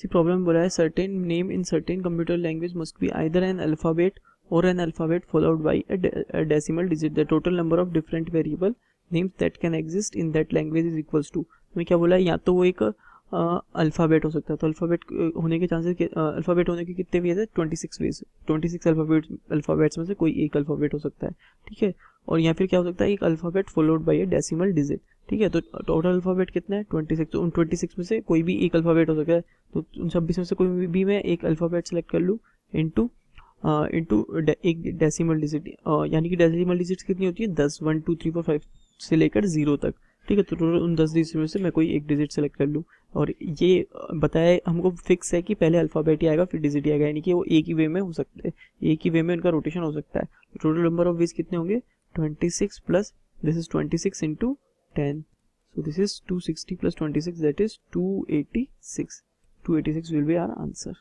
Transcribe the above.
See, problem बोला है certain name in certain computer language must be either an alphabet or an alphabet followed by a decimal digit. The total number of different variable names that can exist in that language is equals to. मैं क्या बोला है, या तो वो एक alphabet हो सकता है, तो अल्फ़ाबेट होने के चांसेस, अल्फ़ाबेट होने के कितने वेज है, 26 वेज, 26 अल्फ़ाबेट्स में से कोई एक अल्फ़ाबेट हो सकता है, ठीक है। और यहाँ फिर क्या हो सकता है, एक alphabet followed by a decimal digit, ठीक है। तो टोटल अल्फ़ाबेट कितना है, 26, तो उन 26 में से कोई भी एक अल्फ़ाबेट हो सकता है, तो उन 26 में से कोई भी मैं एक अल्फ़ाबेट सेलेक्ट कर लूँ इंटू एक डेसिमल डिजिट, यानी कि डेसिमल डिजिट्स कितनी होती है 10, 1, 2, 3, 4, 5 से लेकर 0 तक, ठीक है। तो टोटल उन 10 डिजिट में से मैं कोई एक डिजिट सेलेक्ट कर लूँ, और ये बताया हमको फिक्स है कि पहले अल्फ़ाबेट ही आएगा फिर डिजिट ही आएगा, यानी कि वो एक ही वे में हो सकते हैं, एक ही वे में उनका रोटेशन हो सकता है। टोटल नंबर ऑफ वेज कितने होंगे, 26 plus this is 26 into 10, so this is 260 plus 26, that is 286. 286 will be our answer.